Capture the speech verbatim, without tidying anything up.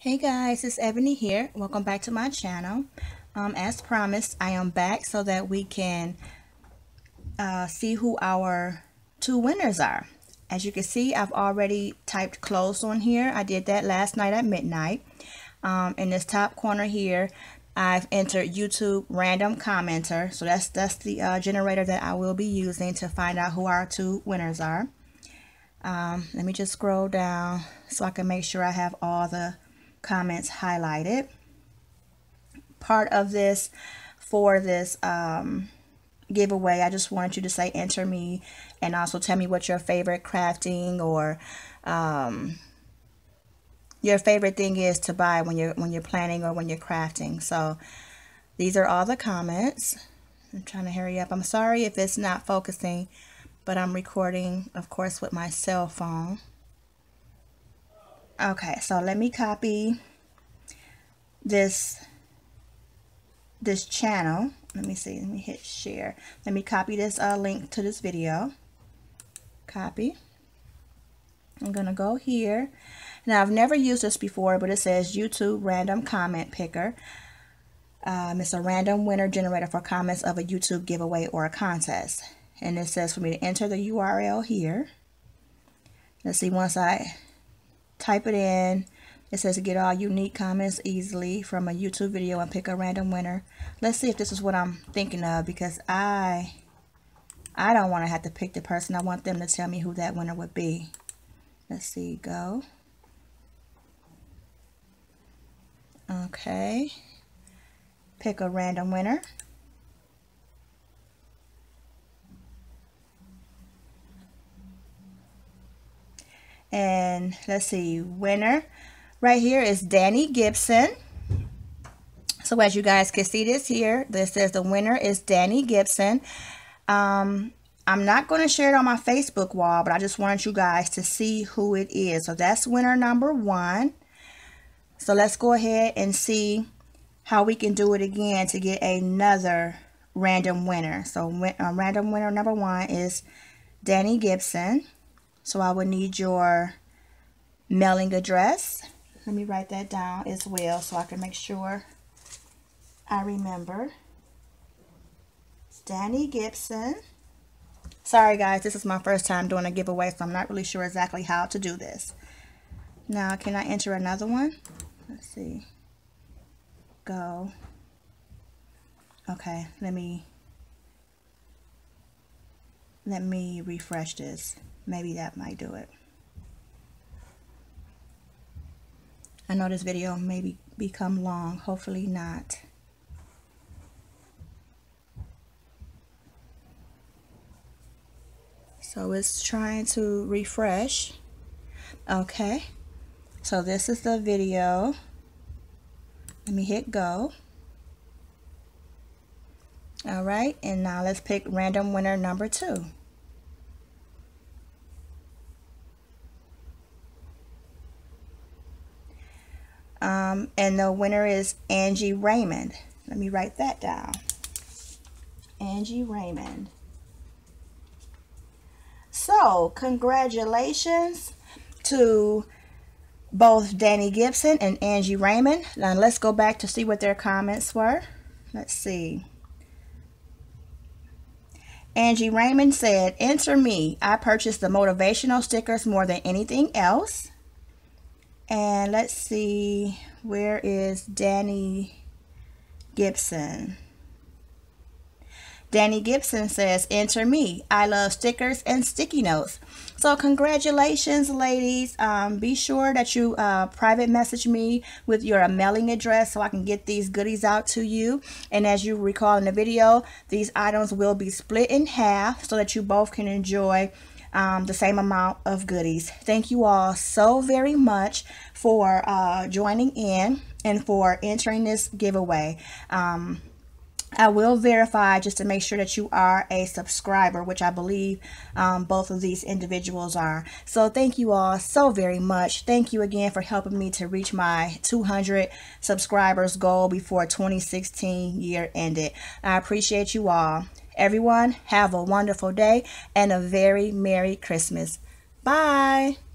Hey guys, it's Ebony here. Welcome back to my channel. Um, as promised, I am back so that we can uh, see who our two winners are. As you can see, I've already typed closed on here. I did that last night at midnight. Um, in this top corner here, I've entered YouTube Random Commenter. So that's, that's the uh, generator that I will be using to find out who our two winners are. Um, let me just scroll down so I can make sure I have all the comments highlighted. Part of this for this um, giveaway, I just wanted you to say enter me and also tell me what your favorite crafting or um, your favorite thing is to buy when you're when you're planning or when you're crafting. So these are all the comments. I'm trying to hurry up. I'm sorry if it's not focusing, but I'm recording, of course, with my cell phone. Okay, so let me copy this this channel. Let me see. Let me hit share. Let me copy this uh, link to this video. Copy. I'm gonna go here. Now I've never used this before, but it says YouTube Random Comment Picker. Um, it's a random winner generator for comments of a YouTube giveaway or a contest. And it says for me to enter the U R L here. Let's see. Once I type it in, it says to get all unique comments easily from a YouTube video and pick a random winner. Let's see if this is what I'm thinking of, because I I don't want to have to pick the person. I want them to tell me who that winner would be. Let's see, go. Okay. Pick a random winner. And let's see, winner right here is Danny Gibson. So as you guys can see this here, this says the winner is Danny Gibson. Um, I'm not going to share it on my Facebook wall, but I just wanted you guys to see who it is. So that's winner number one. So let's go ahead and see how we can do it again to get another random winner. So uh, random winner number one is Danny Gibson. So I would need your mailing address. Let me write that down as well so I can make sure I remember. Danny Gibson. Sorry guys, this is my first time doing a giveaway, so I'm not really sure exactly how to do this. Now, can I enter another one? Let's see. Go. Okay, let me let me refresh this. Maybe that might do it. I know this video may become long, hopefully not. So it's trying to refresh. Okay, so this is the video. Let me hit go. All right, and now let's pick random winner number two. Um, and the winner is Angie Raymond. Let me write that down. Angie Raymond. So congratulations to both Danny Gibson and Angie Raymond. Now let's go back to see what their comments were. Let's see. Angie Raymond said, "Enter me. I purchased the motivational stickers more than anything else." And let's see, where is Danny Gibson? Danny Gibson says, "Enter me. I love stickers and sticky notes." So congratulations, ladies. Um, be sure that you uh, private message me with your mailing address so I can get these goodies out to you. And as you recall in the video, these items will be split in half so that you both can enjoy Um, the same amount of goodies. Thank you all so very much for uh, joining in and for entering this giveaway. Um, I will verify just to make sure that you are a subscriber, which I believe um, both of these individuals are. So thank you all so very much. Thank you again for helping me to reach my two hundred subscribers goal before twenty sixteen year ended. I appreciate you all. Everyone, have a wonderful day and a very Merry Christmas. Bye.